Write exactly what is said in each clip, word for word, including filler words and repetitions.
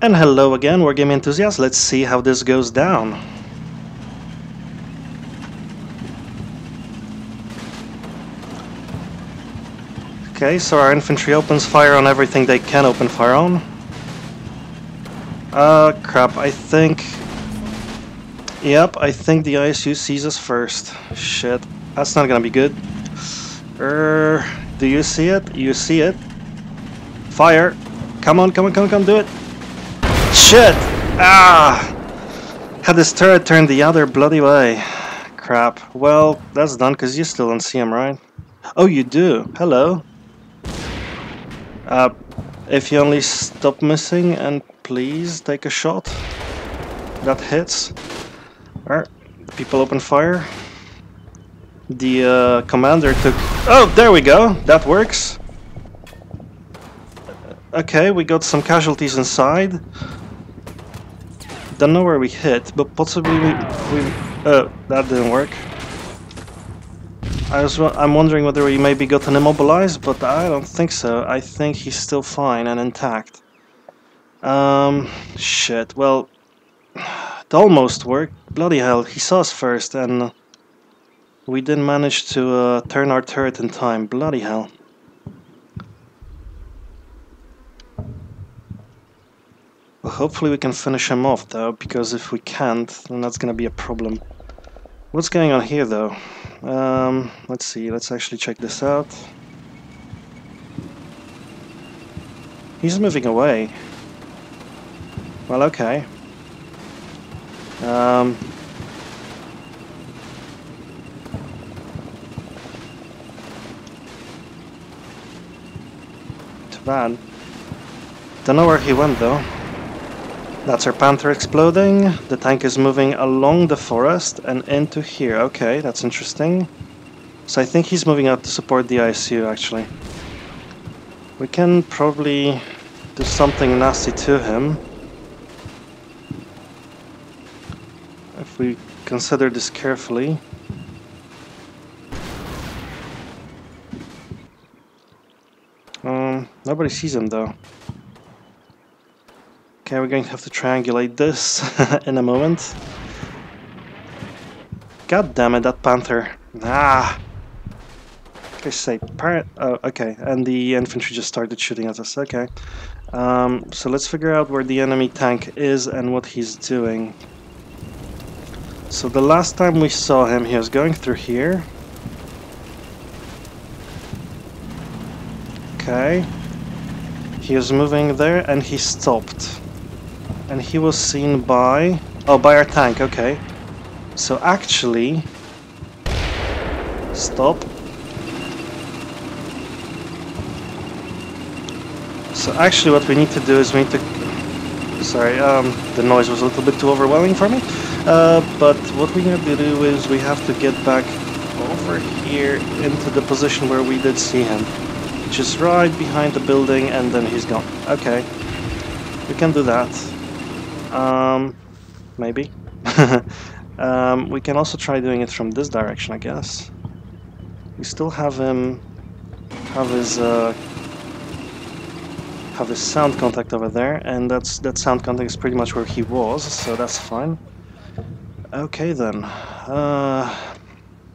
And hello again, we're game enthusiasts. Let's see how this goes down. Okay, so our infantry opens fire on everything they can open fire on. Uh, crap, I think... Yep, I think the I S U sees us first. Shit, that's not gonna be good. Er, do you see it? You see it. Fire! Come on, come on, come on, come do it! Shit! Ah! Had this turret turned the other bloody way. Crap. Well, that's done, because you still don't see him, right? Oh, you do? Hello. Uh, if you only stop missing and please take a shot. That hits. Alright, people open fire. The uh, commander took... Oh, there we go! That works. Okay, we got some casualties inside. Don't know where we hit, but possibly we... we uh, that didn't work. I was, I'm wondering whether he maybe got an immobilized, but I don't think so. I think he's still fine and intact. Um, shit, well, it almost worked. Bloody hell, he saw us first and we didn't manage to uh, turn our turret in time. Bloody hell. Well, hopefully we can finish him off though, because if we can't, then that's gonna be a problem. What's going on here though? Um, let's see, let's actually check this out. He's moving away. Well, okay. Um, too bad. Don't know where he went though. That's our Panther exploding. The tank is moving along the forest and into here. Okay, that's interesting. So I think he's moving out to support the I S U, actually. We can probably do something nasty to him. If we consider this carefully. Um, nobody sees him, though. Okay, we're going to have to triangulate this in a moment. God damn it, that Panther. Ah! Okay, say parrot. Oh, okay, and the infantry just started shooting at us. Okay. Um, so let's figure out where the enemy tank is and what he's doing. So the last time we saw him, he was going through here. Okay. He was moving there and he stopped. And he was seen by... Oh, by our tank, okay. So actually... Stop. So actually what we need to do is we need to... Sorry, um, the noise was a little bit too overwhelming for me. Uh, but what we need to do is we have to get back over here into the position where we did see him. Which is right behind the building and then he's gone. Okay. We can do that. Um, maybe. um, we can also try doing it from this direction, I guess. We still have him... Have his... Uh, have his sound contact over there. And that's that sound contact is pretty much where he was, so that's fine. Okay then. Uh,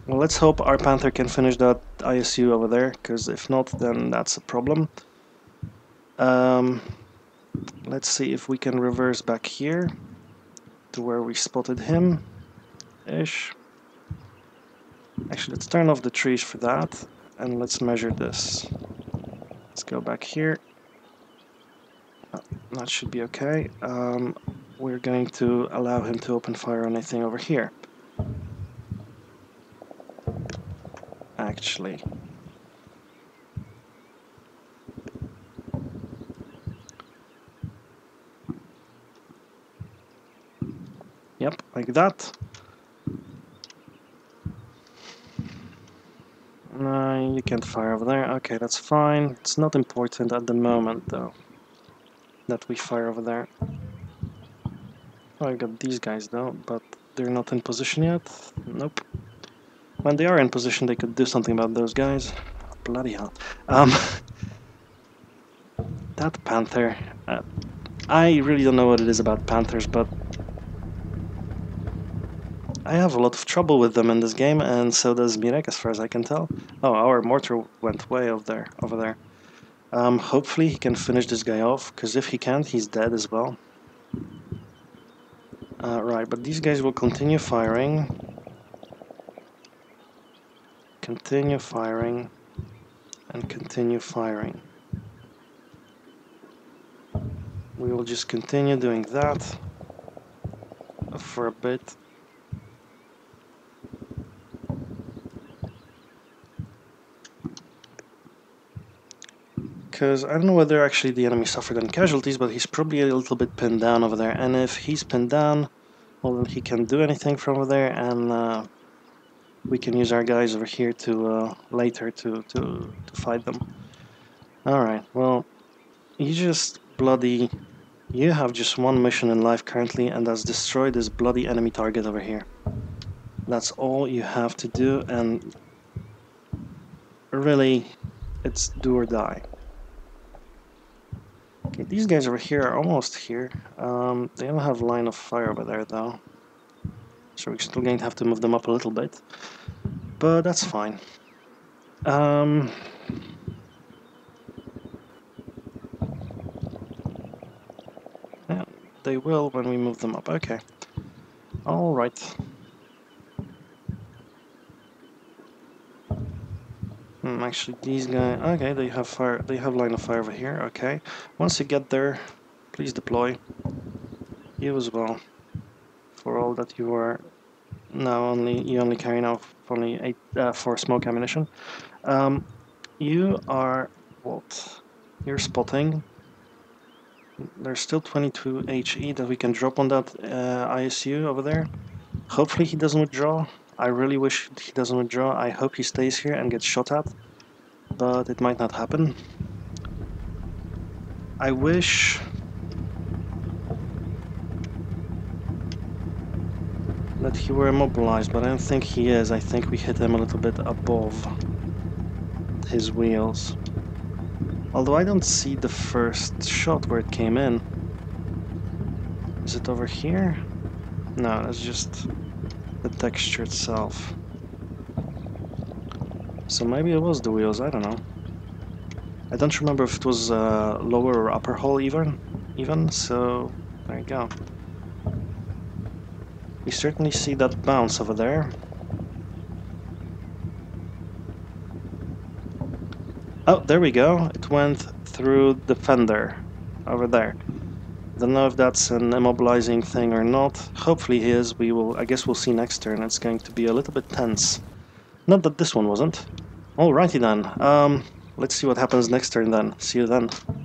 well, let's hope our Panther can finish that I S U over there, because if not, then that's a problem. Um... Let's see if we can reverse back here to where we spotted him ish. Actually, let's turn off the trees for that and let's measure this. Let's go back here. That should be okay. Um, we're going to allow him to open fire on anything over here. Actually. Yep, like that. No, you can't fire over there. Okay, that's fine. It's not important at the moment, though, that we fire over there. Oh, I got these guys, though, but they're not in position yet. Nope. When they are in position, they could do something about those guys. Bloody hell. Um, that Panther... Uh, I really don't know what it is about Panthers, but I have a lot of trouble with them in this game, and so does Mirek, as far as I can tell. Oh, our mortar went way over there. Over there. Um, hopefully he can finish this guy off, because if he can't, he's dead as well. Uh, right, but these guys will continue firing. Continue firing. And continue firing. We will just continue doing that for a bit. Because I don't know whether actually the enemy suffered any casualties, but he's probably a little bit pinned down over there. And if he's pinned down, well, then he can't do anything from over there, and uh, we can use our guys over here to uh, later to, to, to fight them. Alright, well, you just bloody... You have just one mission in life currently, and that's destroy this bloody enemy target over here. That's all you have to do, and really, it's do or die. Okay, these guys over here are almost here. Um, they don't have line of fire over there though, so we're still going to have to move them up a little bit, but that's fine. Um, yeah, they will when we move them up. Okay, all right. Actually, these guys. Okay, they have fire. They have line of fire over here. Okay, once you get there, please deploy. You as well, for all that you are. Now only you only carry now only eight uh, for smoke ammunition. Um, you are what? You're spotting. There's still twenty-two H E that we can drop on that uh, I S U over there. Hopefully he doesn't withdraw. I really wish he doesn't withdraw. I hope he stays here and gets shot at, but it might not happen. I wish... that he were immobilized, but I don't think he is. I think we hit him a little bit above his wheels. Although I don't see the first shot where it came in. Is it over here? No, that's just... the texture itself. So maybe it was the wheels, I don't know. I don't remember if it was uh, lower or upper hull even, even, so there you go. We certainly see that bounce over there. Oh, there we go, it went through the fender over there. Don't know if that's an immobilizing thing or not. Hopefully he is. We will. I guess we'll see next turn. It's going to be a little bit tense. Not that this one wasn't. Alrighty then. Um, let's see what happens next turn then. See you then.